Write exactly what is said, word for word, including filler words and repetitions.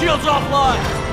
Shields offline!